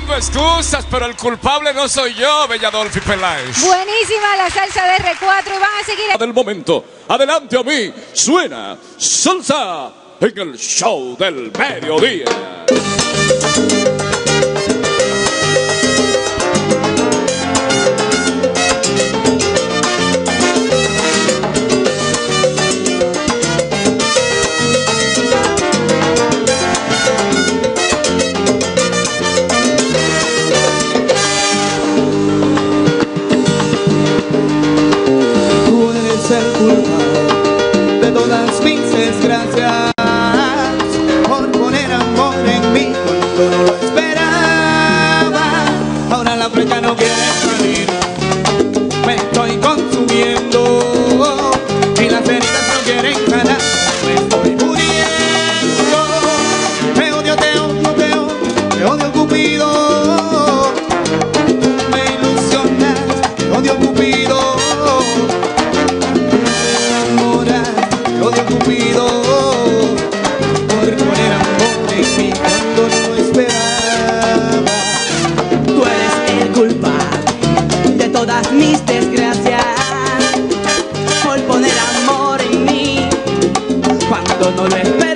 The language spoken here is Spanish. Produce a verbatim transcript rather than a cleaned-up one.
buscando excusas, pero el culpable no soy yo, Belladolfi Peláez. Buenísima la salsa de R cuatro y van a seguir... ...del momento, adelante a mí, suena salsa en el show del mediodía. No lo espero.